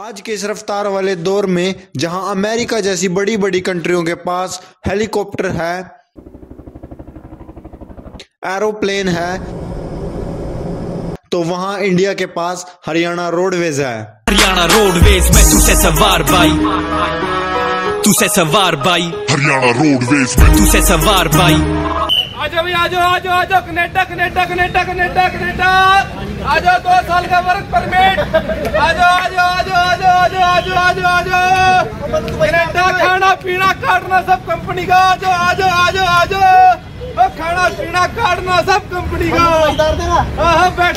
आज के इस रफ्तार वाले दौर में जहां अमेरिका जैसी बड़ी बड़ी कंट्रियों के पास हेलीकॉप्टर है, एरोप्लेन है, तो वहां इंडिया के पास हरियाणा रोडवेज है। हरियाणा रोडवेज में तुसे सवार भाई हरियाणा रोडवेज में तुसे सवार भाई। आजो कनेडा आजो 2 साल का वर्क परमिट, आजो कनेडा खाना पीना काटना सब कंपनी का, आजो खाना पीना काटना सब कंपनी का। हाँ बैठ।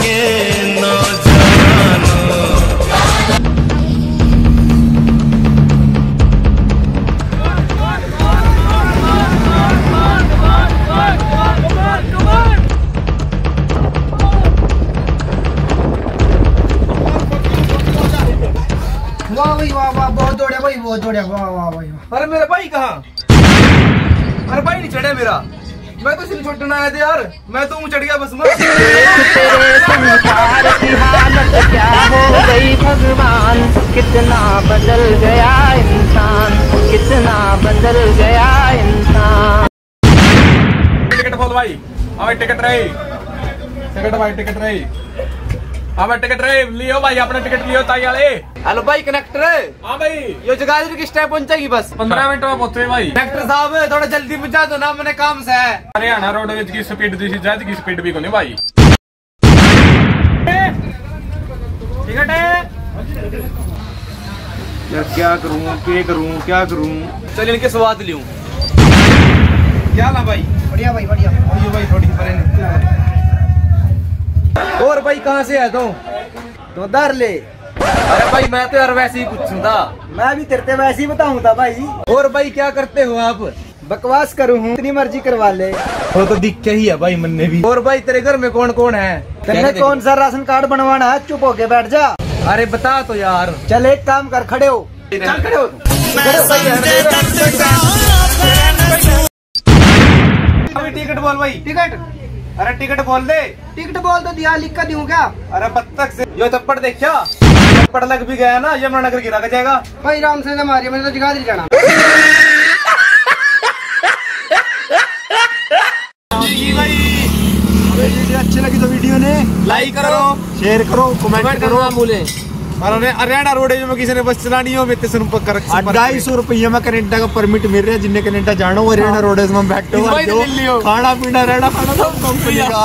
के वाह वाह वाह। अरे मेरा भाई कहाँ? अरे भाई नहीं चढ़े मेरा, मैं तो सिर्फ छोड़ना आया था यार, मैं तो चढ़ गया बस। क्या हो गई भगवान, कितना बदल गया इंसान, कितना बदल गया इंसान। टिकट बोल भाई, हमारी टिकट रही लियो भाई, अपना टिकट लियो ताई वाले। हेलो भाई कनेक्टर। हाँ भाई, ये जगाधरी किस टाइम पहुंचेगी? बस 15 मिनट में पहुंचे भाई। कनेक्टर साहब थोड़ा जल्दी पहुंचा दो ना, मैंने काम से है। हरियाणा रोडवेज की स्पीड दी जज की स्पीड भी को नहीं भाई। टिकट है क्या करूँ? चल इनके स्वाद लूं। क्या ना भाई, बढ़िया भाई बढ़िया। और भाई कहाँ से है तो डर ले। अरे भाई मैं तो यार वैसे ही पूछूंगा, मैं भी तेरे वैसे ही बताऊंगा भाई। और भाई क्या करते हो आप? बकवास करूँ हूँ, इतनी मर्जी करवा ले। वो तो दिख ही है भाई मन्ने भी। और भाई तेरे घर में कौन कौन है? तेरे कौन सा राशन कार्ड बनवाना है? चुप होके बैठ जा। अरे बता तो यार। चल एक काम कर, खड़े हो। टिकट बोल भाई। टिकट? अरे टिकट बोल दे। टिकट बोल तो दिया, लिख कर दूं क्या? अरे बत्तख से यो थप्पड़ देखिया, थप्पड़ लग भी गया ना, यमुनानगर गिरा जाएगा भाई। राम से मारी, मुझे तो जगाधरी जाना। अच्छी लगी तो वीडियो ने लाइक करो, शेयर करो, कमेंट करो ना भूले। हरियाणा रोडवेज में किसी ने बस चलानी हो, मेरे से संपर्क करो। 250 रुपये में कनेडा का परमिट मिल रहा है, जिन्हें कनेडा जानो हरियाणा रोडवेज में बैठो, खाना पीना रहना खाना सब कंपनी का।